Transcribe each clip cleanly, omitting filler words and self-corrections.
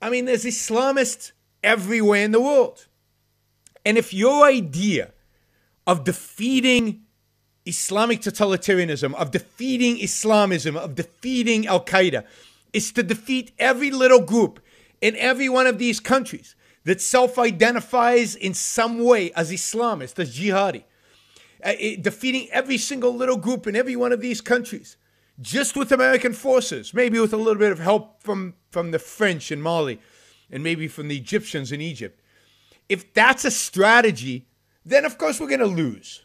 I mean, there's Islamists everywhere in the world. And if your idea of defeating Islamic totalitarianism, of defeating Islamism, of defeating Al-Qaeda is to defeat every little group in every one of these countries that self-identifies in some way as Islamist, as jihadi, defeating every single little group in every one of these countries, just with American forces, maybe with a little bit of help from the French in Mali and maybe from the Egyptians in Egypt. If that's a strategy, then of course we're going to lose.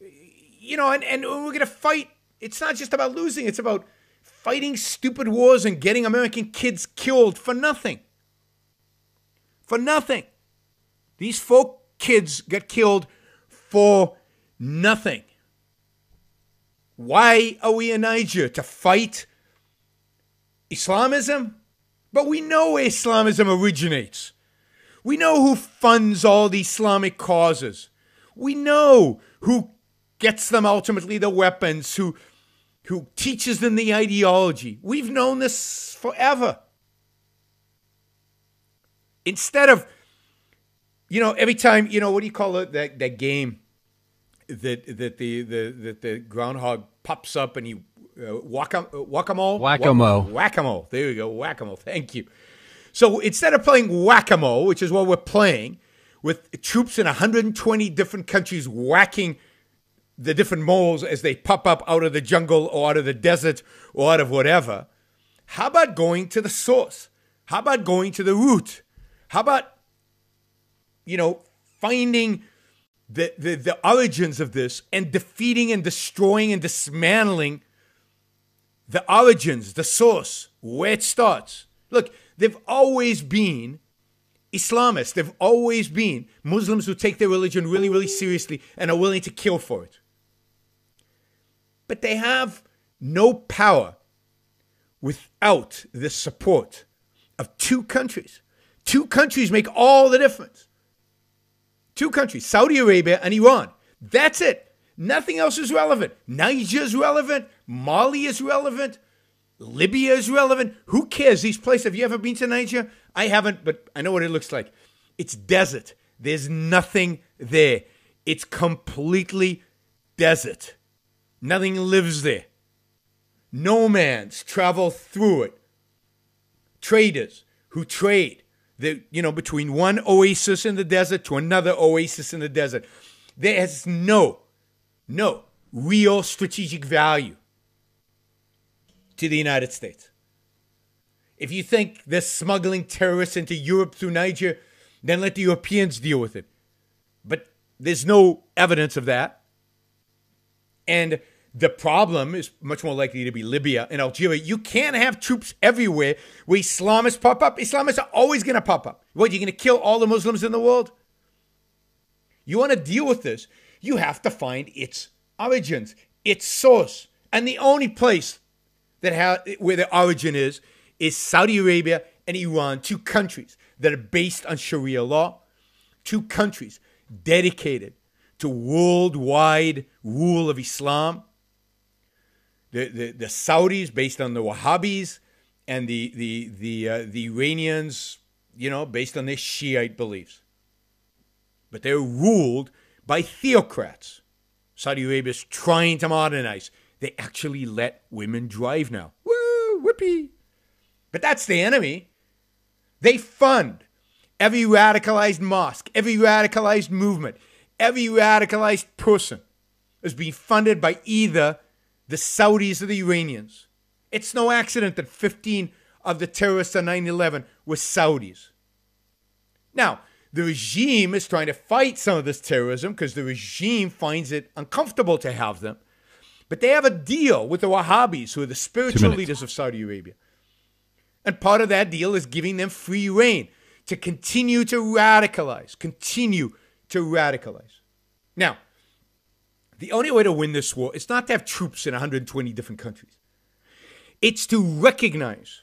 You know, and we're going to fight. It's not just about losing. It's about fighting stupid wars and getting American kids killed for nothing. For nothing. These four kids got killed for nothing. Why are we in Niger? To fight Islamism? But we know where Islamism originates. We know who funds all the Islamic causes. We know who gets them ultimately the weapons, who teaches them the ideology. We've known this forever. Instead of, you know, every time, you know, what do you call it, that game that the groundhog pops up and he whack-a-mole. There you go, whack-a-mole. Thank you. So instead of playing whack-a-mole, which is what we're playing, with troops in 120 different countries whacking the different moles as they pop up out of the jungle or out of the desert or out of whatever, how about going to the source? How about going to the root? How about, you know, finding the origins of this and defeating and destroying and dismantling the origins, the source, where it starts? Look, they've always been Islamists. They've always been Muslims who take their religion really, really seriously and are willing to kill for it. But they have no power without the support of two countries. Two countries make all the difference. Two countries, Saudi Arabia and Iran. That's it. Nothing else is relevant. Niger is relevant. Mali is relevant. Libya is relevant. Who cares? These places. Have you ever been to Niger? I haven't, but I know what it looks like. It's desert. There's nothing there. It's completely desert. Nothing lives there. Nomads travel through it. Traders who trade, you know, between one oasis in the desert to another oasis in the desert. There is no real strategic value to the United States. If you think they're smuggling terrorists into Europe through Niger, then let the Europeans deal with it. But there's no evidence of that. And the problem is much more likely to be Libya and Algeria. You can't have troops everywhere where Islamists pop up. Islamists are always going to pop up. What, you're going to kill all the Muslims in the world? You want to deal with this, you have to find its origins, its source. And the only place that where the origin is Saudi Arabia and Iran, two countries that are based on Sharia law, two countries dedicated to worldwide rule of Islam. The Saudis based on the Wahhabis, and the Iranians, you know, based on their Shiite beliefs. But they're ruled by theocrats. Saudi Arabia's trying to modernize. They actually let women drive now. Woo, whoopee. But that's the enemy. They fund every radicalized mosque, every radicalized movement, every radicalized person is being funded by either the Saudis or the Iranians. It's no accident that 15 of the terrorists on 9/11 were Saudis. Now, the regime is trying to fight some of this terrorism because the regime finds it uncomfortable to have them. But they have a deal with the Wahhabis, who are the spiritual leaders of Saudi Arabia. And part of that deal is giving them free rein to continue to radicalize, Now, the only way to win this war is not to have troops in 120 different countries. It's to recognize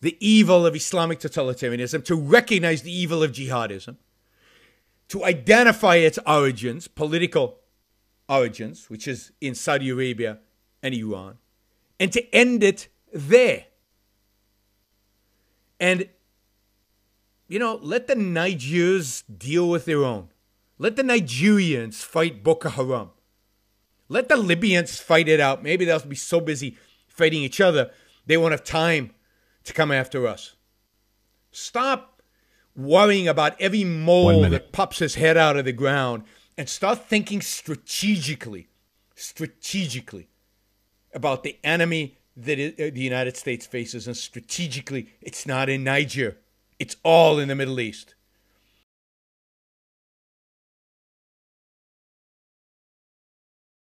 the evil of Islamic totalitarianism, to recognize the evil of jihadism, to identify its origins, political origins, which is in Saudi Arabia and Iran, and to end it there. And, you know, let the Nigerians deal with their own. Let the Nigerians fight Boko Haram. Let the Libyans fight it out. Maybe they'll be so busy fighting each other, they won't have time to come after us. Stop worrying about every mole that pops his head out of the ground and start thinking strategically about the enemy that the United States faces. And strategically, it's not in Niger. It's all in the Middle East.